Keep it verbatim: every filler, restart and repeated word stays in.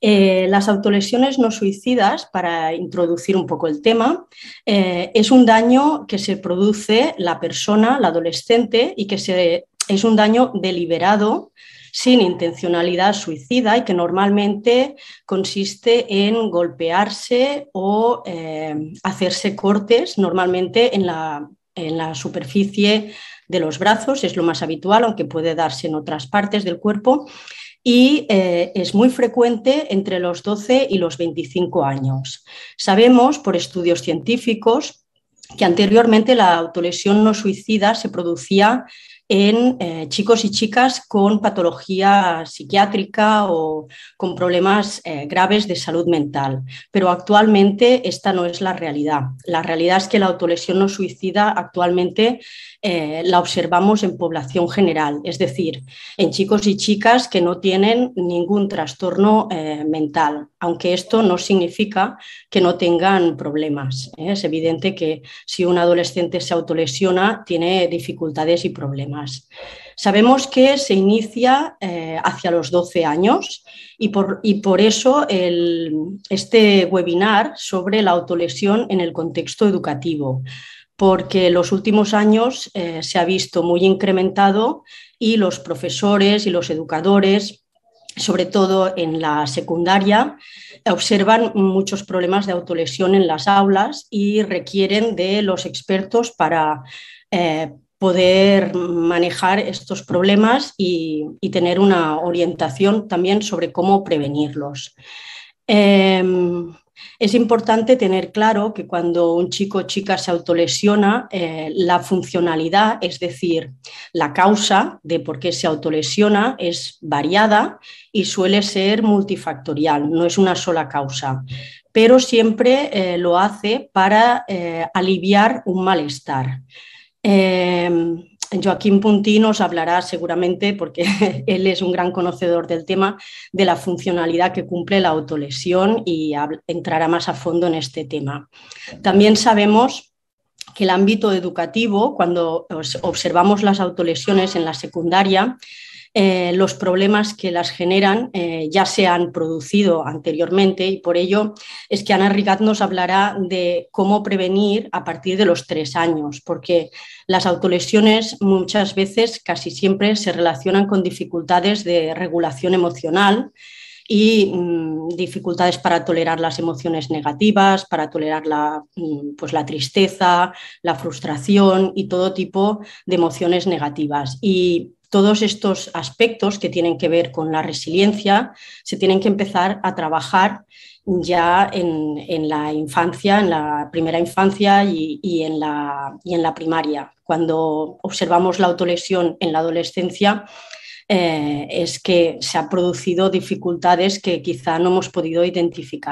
Eh, las autolesiones no suicidas, para introducir un poco el tema, eh, es un daño que se produce la persona, la adolescente, y que se, es un daño deliberado, sin intencionalidad suicida, y que normalmente consiste en golpearse o eh, hacerse cortes, normalmente en la, en la superficie de los brazos, es lo más habitual, aunque puede darse en otras partes del cuerpo, y eh, es muy frecuente entre los doce y los veinticinco años. Sabemos por estudios científicos que anteriormente la autolesión no suicida se producía en eh, chicos y chicas con patología psiquiátrica o con problemas eh, graves de salud mental. Pero actualmente esta no es la realidad. La realidad es que la autolesión no suicida actualmente eh, la observamos en población general, es decir, en chicos y chicas que no tienen ningún trastorno eh, mental, aunque esto no significa que no tengan problemas, ¿eh? Es evidente que si un adolescente se autolesiona, tiene dificultades y problemas. Más. Sabemos que se inicia eh, hacia los doce años y por, y por eso el, este webinar sobre la autolesión en el contexto educativo, porque en los últimos años eh, se ha visto muy incrementado y los profesores y los educadores, sobre todo en la secundaria, observan muchos problemas de autolesión en las aulas y requieren de los expertos para eh, poder manejar estos problemas y, y tener una orientación también sobre cómo prevenirlos. Eh, es importante tener claro que cuando un chico o chica se autolesiona, eh, la funcionalidad, es decir, la causa de por qué se autolesiona, es variada y suele ser multifactorial, no es una sola causa, pero siempre eh, lo hace para eh, aliviar un malestar. Eh, Joaquín Puntí nos hablará seguramente, porque él es un gran conocedor del tema, de la funcionalidad que cumple la autolesión y entrará más a fondo en este tema. También sabemos que el ámbito educativo, cuando observamos las autolesiones en la secundaria, Eh, los problemas que las generan eh, ya se han producido anteriormente, y por ello es que Ana Rigat nos hablará de cómo prevenir a partir de los tres años, porque las autolesiones muchas veces, casi siempre, se relacionan con dificultades de regulación emocional y mmm, dificultades para tolerar las emociones negativas, para tolerar la, pues, la tristeza, la frustración y todo tipo de emociones negativas. Y todos estos aspectos que tienen que ver con la resiliencia se tienen que empezar a trabajar ya en, en la infancia, en la primera infancia y, y, en la, y en la primaria. Cuando observamos la autolesión en la adolescencia, eh, es que se han producido dificultades que quizá no hemos podido identificar.